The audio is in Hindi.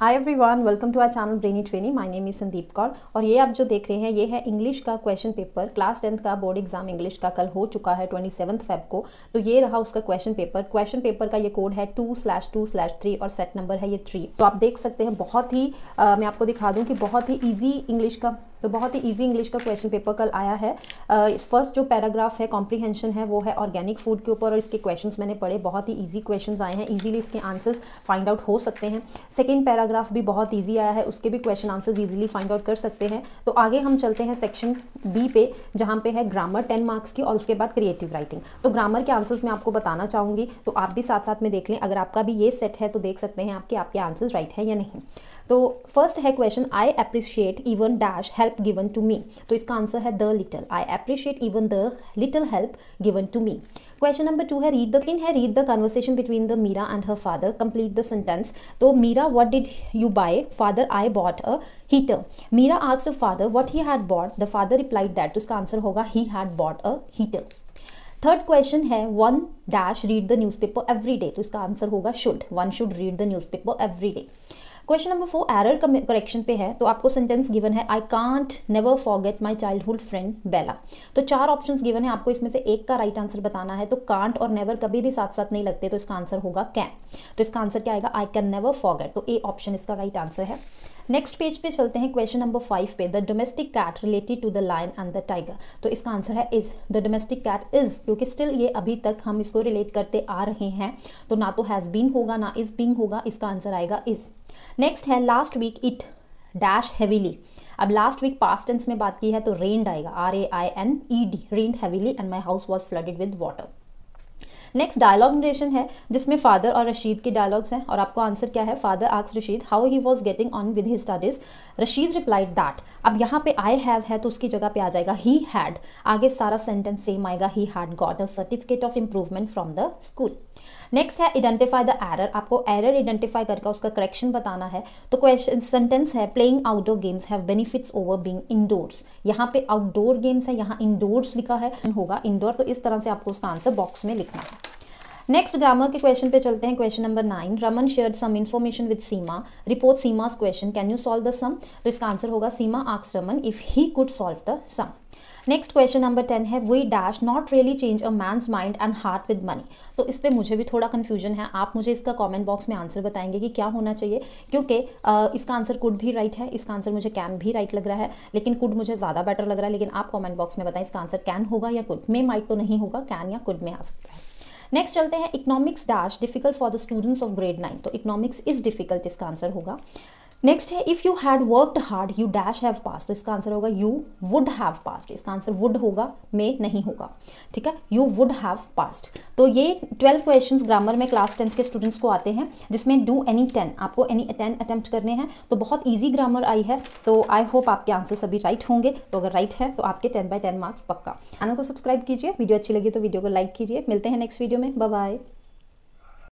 Hi everyone, welcome to our channel brainy trainee. My name is Sandeep Kaur और ये आप जो देख रहे हैं ये है इंग्लिश का क्वेश्चन पेपर। क्लास 10th का बोर्ड एग्जाम इंग्लिश का कल हो चुका है 27 फेब को। तो ये रहा उसका क्वेश्चन पेपर। क्वेश्चन पेपर का ये कोड है 2/2/3 और सेट नंबर है ये 3। तो आप देख सकते हैं बहुत ही मैं आपको दिखा दूँ कि बहुत ही ईजी इंग्लिश का क्वेश्चन पेपर कल आया है। फर्स्ट जो पैराग्राफ है कॉम्प्रीहेंशन है वो है ऑर्गेनिक फूड के ऊपर और इसके क्वेश्चंस मैंने पढ़े। बहुत ही इजी क्वेश्चंस आए हैं, इजीली इसके आंसर्स फाइंड आउट हो सकते हैं। सेकंड पैराग्राफ भी बहुत इजी आया है, उसके भी question answers easily find out कर सकते हैं। तो आगे हम चलते हैं सेक्शन बी पे, जहाँ पे है ग्रामर 10 मार्क्स की और उसके बाद क्रिएटिव राइटिंग। तो ग्रामर के आंसर्स मैं आपको बताना चाहूँगी, तो आप भी साथ साथ में देख लें। अगर आपका भी ये सेट है तो देख सकते हैं आपके आंसर्स राइट हैं या नहीं। तो फर्स्ट है question, I appreciate even dash help given to me. तो इसका आंसर है the little. I appreciate even the little help given to me. Question number 2 है read the conversation between the Meera and her father, complete the sentence. तो Meera, what did you buy? Father, I bought a heater. Meera asked father what he had bought, the father replied that. तो इसका आंसर होगा he had bought a heater. Third question है one dash read the newspaper every day. तो इसका आंसर होगा should. One should read the newspaper every day. Question number 4 error correction पे है, तो आपको सेंटेंस गिवन है I can't never forget my childhood friend Bela. तो 4 ऑप्शंस गिवन है, आपको इसमें से एक का राइट आंसर बताना है। तो कांट और नेवर कभी भी साथ साथ नहीं लगते, तो इसका आंसर होगा कैन। तो इसका आंसर क्या आएगा? I can never forget. तो ए ऑप्शन इसका राइट आंसर है। नेक्स्ट पेज पे चलते हैं, क्वेश्चन नंबर 5 पे, the domestic cat related to the lion and the tiger. तो इसका आंसर है is. The domestic cat is, क्योंकि स्टिल ये अभी तक हम इसको रिलेट करते आ रहे हैं, तो ना तो हैज़ बीन होगा ना इज बीन होगा, इसका आंसर आएगा इज। नेक्स्ट है last week it dash heavily. अब लास्ट वीक पास्ट टेंस में बात की है तो रेन्ड आएगा, RAINED, rained heavily and my house was flooded with water. Next dialogue narration है, जिसमें फादर और रशीद के डायलॉग्स हैं और आपको आंसर क्या है? Father asks Rashid how he was getting on with his studies, Rashid replied that. अब यहाँ पे आई हैव है तो उसकी जगह पे आ जाएगा ही हैड। आगे सारा सेंटेंस सेम आएगा, he had got a certificate of improvement from the school. Next है आइडेंटिफाई द एरर। आपको एरर आइडेंटिफाई करके उसका करेक्शन बताना है। तो क्वेश्चन सेंटेंस है playing outdoor games have benefits over being indoors. यहाँ पे आउटडोर गेम्स है, यहाँ इंडोर्स लिखा है, होगा इंडोर। तो इस तरह से आपको उसका आंसर बॉक्स में लिखना है। नेक्स्ट ग्रामर के क्वेश्चन पे चलते हैं, question number 9 Raman shared some information with Seema, report Seema's question can you solve the sum. तो इसका आंसर होगा Seema asks Raman if he could solve the sum. Next question number 10 है we dash not really change a man's mind and heart with money. तो इस पर मुझे भी थोड़ा कन्फ्यूजन है, आप मुझे इसका कमेंट बॉक्स में आंसर बताएंगे कि क्या होना चाहिए, क्योंकि इसका आंसर कुड भी राइट है, इसका आंसर मुझे कैन भी राइट लग रहा है, लेकिन कुड मुझे ज़्यादा बेटर लग रहा है। लेकिन आप कॉमेंट बॉक्स में बताएं इसका आंसर कैन होगा या कुड में। माइट तो नहीं होगा, कैन या कुड में आ सकता है। नेक्स्ट चलते हैं economics dash difficult for the students of grade 9। तो इकोनॉमिक्स इज डिफिकल्ट, इसका आंसर होगा। नेक्स्ट है if you had worked hard you dash have pass. तो इसका आंसर होगा यू वुड हैव पास्ड। इसका आंसर वुड होगा, में नहीं होगा, ठीक है, यू वुड हैव पास्ड। तो ये 12 क्वेश्चंस ग्रामर में क्लास 10th के स्टूडेंट्स को आते हैं, जिसमें डू एनी 10, आपको एनी 10 अटैम्प्ट करने हैं। तो बहुत ईजी ग्रामर आई है, तो आई होप आपके आंसर सभी राइट होंगे। तो अगर राइट है तो आपके 10/10 मार्क्स पक्का। चैनल को सब्सक्राइब कीजिए, वीडियो अच्छी लगी तो वीडियो को लाइक कीजिए। मिलते हैं नेक्स्ट वीडियो में, बाय बाय।